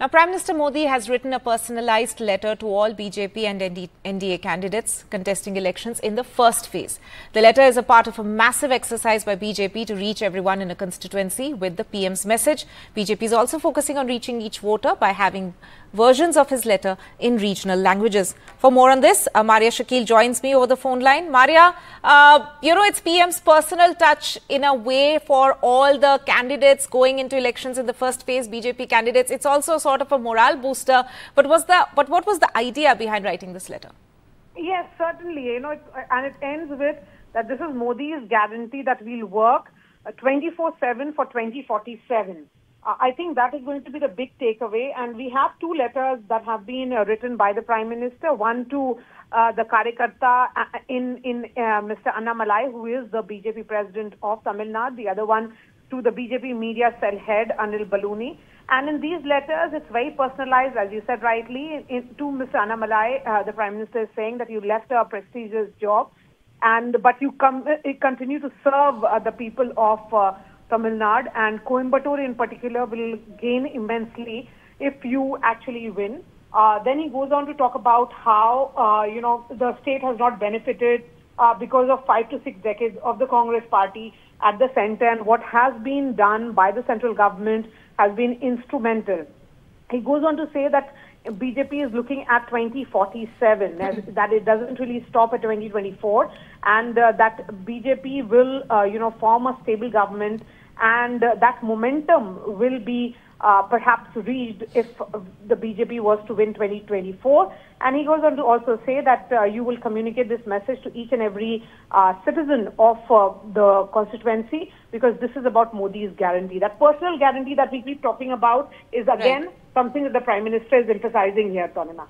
Now, Prime Minister Modi has written a personalised letter to all BJP and NDA candidates contesting elections in the first phase. The letter is a part of a massive exercise by BJP to reach everyone in a constituency with the PM's message. BJP is also focusing on reaching each voter by having versions of his letter in regional languages. For more on this, Maria Shakil joins me over the phone line. Maria, it's PM's personal touch in a way for all the candidates going into elections in the first phase, BJP candidates. It's also sort of a morale booster. But what was the idea behind writing this letter? Yes, certainly. And it ends with that this is Modi's guarantee that we'll work 24/7 for 2047. I think that is going to be the big takeaway. And we have two letters that have been written by the Prime Minister, one to the Karyakarta in Mr. Annamalai, who is the BJP President of Tamil Nadu, the other one to the BJP media cell head, Anil Baluni. And in these letters, it's very personalized, as you said rightly, to Mr. Annamalai. The Prime Minister is saying that you left a prestigious job, but you continue to serve the people of Tamil Nadu, and Coimbatore in particular will gain immensely if you actually win. Then he goes on to talk about how, the state has not benefited because of 5 to 6 decades of the Congress party at the center, and what has been done by the central government has been instrumental. He goes on to say that BJP is looking at 2047, that it doesn't really stop at 2024, and that BJP will, form a stable government, and that momentum will be perhaps reached if the BJP was to win 2024. And he goes on to also say that you will communicate this message to each and every citizen of the constituency, because this is about Modi's guarantee. That personal guarantee that we keep talking about is again something that the Prime Minister is emphasizing here, Tanima.